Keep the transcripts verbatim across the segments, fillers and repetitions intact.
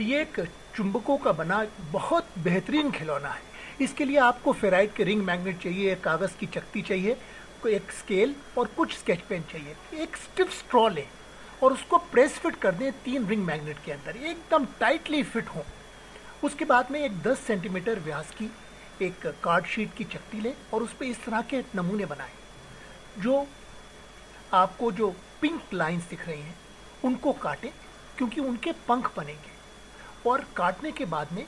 ये एक चुंबकों का बना बहुत बेहतरीन खिलौना है। इसके लिए आपको फेराइट के रिंग मैग्नेट चाहिए, एक कागज़ की चक्ती चाहिए, एक स्केल और कुछ स्केच पेन चाहिए। एक स्टिफ स्ट्रॉ लें और उसको प्रेस फिट कर दें तीन रिंग मैग्नेट के अंदर, एकदम टाइटली फिट हों। उसके बाद में एक दस सेंटीमीटर व्यास की एक कार्ड शीट की चक्ती लें और उस पर इस तरह के नमूने बनाएं। जो आपको जो पिंक लाइंस दिख रही हैं उनको काटें, क्योंकि उनके पंख बनेंगे। और काटने के बाद में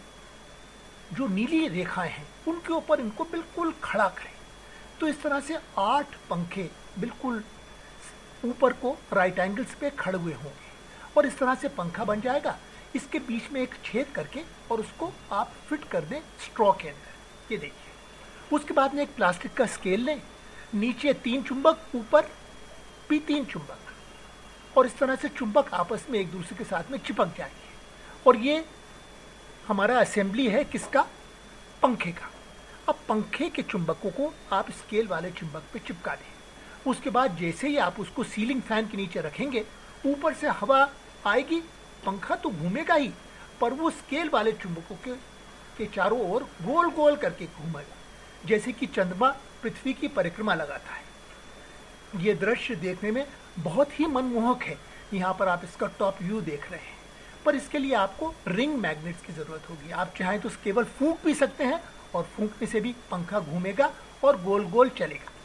जो नीली रेखाएं हैं उनके ऊपर इनको बिल्कुल खड़ा करें। तो इस तरह से आठ पंखे बिल्कुल ऊपर को राइट एंगल्स पे खड़े हुए होंगे और इस तरह से पंखा बन जाएगा। इसके बीच में एक छेद करके और उसको आप फिट कर दें स्ट्रॉ के अंदर, ये देखिए। उसके बाद में एक प्लास्टिक का स्केल लें, नीचे तीन चुंबक, ऊपर भी तीन चुंबक, और इस तरह से चुंबक आपस में एक दूसरे के साथ में चिपक जाएंगे। और ये हमारा असेंबली है किसका? पंखे का। अब पंखे के चुंबकों को आप स्केल वाले चुंबक पे चिपका दें। उसके बाद जैसे ही आप उसको सीलिंग फैन के नीचे रखेंगे, ऊपर से हवा आएगी, पंखा तो घूमेगा ही, पर वो स्केल वाले चुंबकों के के चारों ओर गोल गोल करके घूमेगा, जैसे कि चंद्रमा पृथ्वी की परिक्रमा लगाता है। ये दृश्य देखने में बहुत ही मनमोहक है। यहाँ पर आप इसका टॉप व्यू देख रहे हैं, पर इसके लिए आपको रिंग मैग्नेट्स की ज़रूरत होगी। आप चाहें तो केवल फूंक भी सकते हैं और फूंकने से भी पंखा घूमेगा और गोल गोल चलेगा।